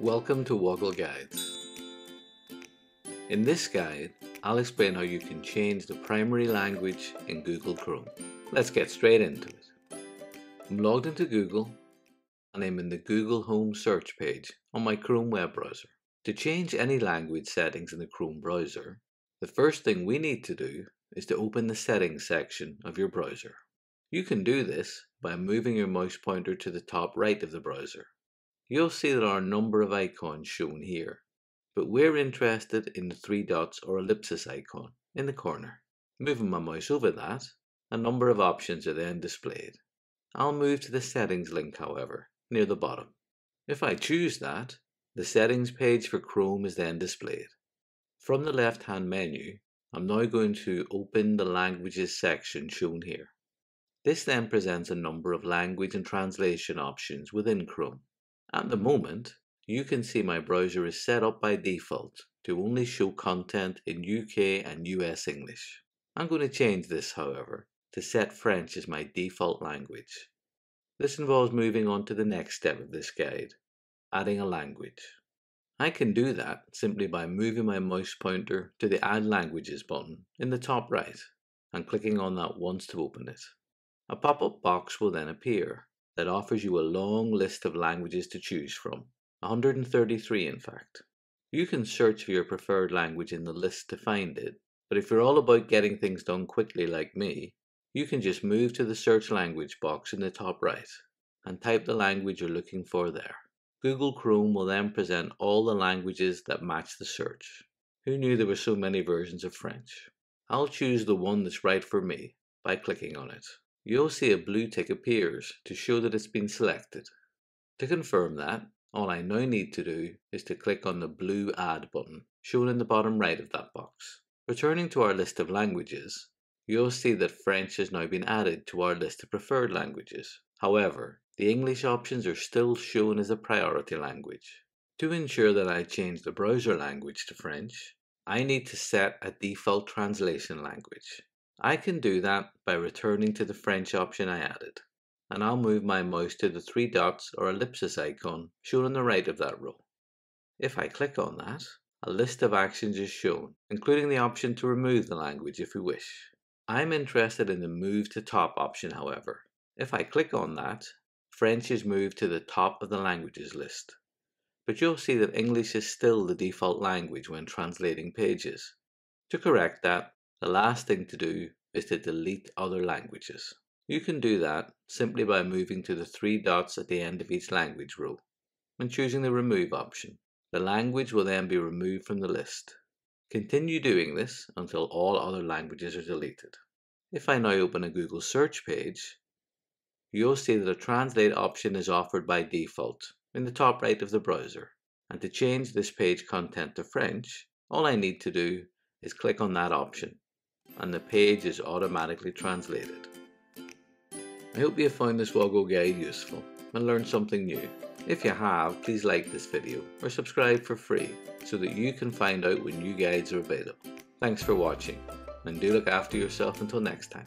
Welcome to Woggle Guides. In this guide, I'll explain how you can change the primary language in Google Chrome. Let's get straight into it. I'm logged into Google and I'm in the Google Home search page on my Chrome web browser. To change any language settings in the Chrome browser, the first thing we need to do is to open the settings section of your browser. You can do this by moving your mouse pointer to the top right of the browser. You'll see there are a number of icons shown here, but we're interested in the three dots or ellipsis icon in the corner. Moving my mouse over that, a number of options are then displayed. I'll move to the settings link, however, near the bottom. If I choose that, the settings page for Chrome is then displayed. From the left-hand menu, I'm now going to open the languages section shown here. This then presents a number of language and translation options within Chrome. At the moment, you can see my browser is set up by default to only show content in UK and US English. I'm going to change this, however, to set French as my default language. This involves moving on to the next step of this guide, adding a language. I can do that simply by moving my mouse pointer to the Add Languages button in the top right and clicking on that once to open it. A pop-up box will then appear that offers you a long list of languages to choose from, 133 in fact. You can search for your preferred language in the list to find it, but if you're all about getting things done quickly like me, you can just move to the Search Language box in the top right and type the language you're looking for there. Google Chrome will then present all the languages that match the search. Who knew there were so many versions of French? I'll choose the one that's right for me by clicking on it. You'll see a blue tick appears to show that it's been selected. To confirm that, all I now need to do is to click on the blue Add button shown in the bottom right of that box. Returning to our list of languages, you'll see that French has now been added to our list of preferred languages. However, the English options are still shown as a priority language. To ensure that I change the browser language to French, I need to set a default translation language. I can do that by returning to the French option I added, and I'll move my mouse to the three dots or ellipsis icon shown on the right of that row. If I click on that, a list of actions is shown, including the option to remove the language if we wish. I'm interested in the Move to Top option, however. If I click on that, French is moved to the top of the languages list, but you'll see that English is still the default language when translating pages. To correct that, the last thing to do is to delete other languages. You can do that simply by moving to the three dots at the end of each language row and choosing the Remove option. The language will then be removed from the list. Continue doing this until all other languages are deleted. If I now open a Google search page, you'll see that a translate option is offered by default in the top right of the browser. And to change this page content to French, all I need to do is click on that option, and the page is automatically translated. I hope you found this Woggle guide useful and learned something new. If you have, please like this video or subscribe for free so that you can find out when new guides are available. Thanks for watching, and do look after yourself until next time.